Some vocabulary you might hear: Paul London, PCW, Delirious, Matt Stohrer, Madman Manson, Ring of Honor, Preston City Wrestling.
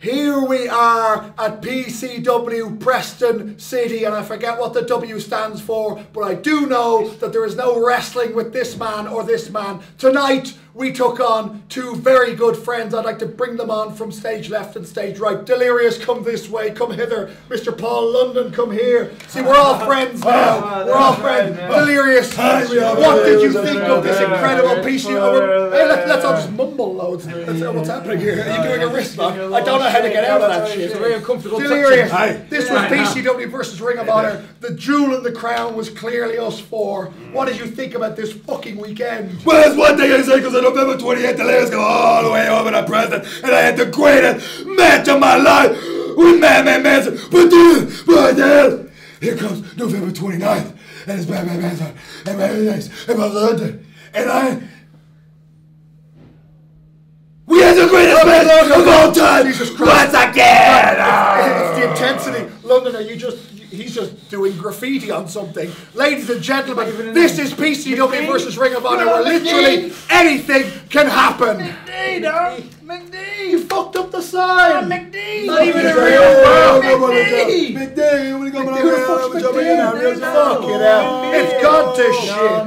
Here we are at PCW Preston City, and I forget what the W stands for, but I do know that there is no wrestling with this man or this man. Tonight, we took on two very good friends. I'd like to bring them on from stage left and stage right. Delirious, come this way, come hither. Mr. Paul London, come here. See, we're all friends now. We're all friends. Delirious, what did you think of this incredible piece? Let's all just mumble loads. That's what's happening here. Are you doing a wrist lock? I don't know how to get out of that shit. It's very uncomfortable. Delirious, this was PCW versus Ring of Honor. The jewel in the crown was clearly us four. What did you think about this fucking weekend? Well, that's one thing I say, because November 28th, the Delirious go all the way over to Preston, and I had the greatest match of my life with Madman Manson. But then, here comes November 29th, and it's Madman Manson, and Paul London, and we had the greatest match of all time. Jesus Christ! Once again, it's the intensity. London, are you just? He's just doing graffiti on something. Ladies and gentlemen, this is PCW versus Ring of Honor, where literally anything can happen. McD, dog. McD. You fucked up the sign. McD. Not even a real world. McD. McD. Who the fuck's McD? It's gone to shit.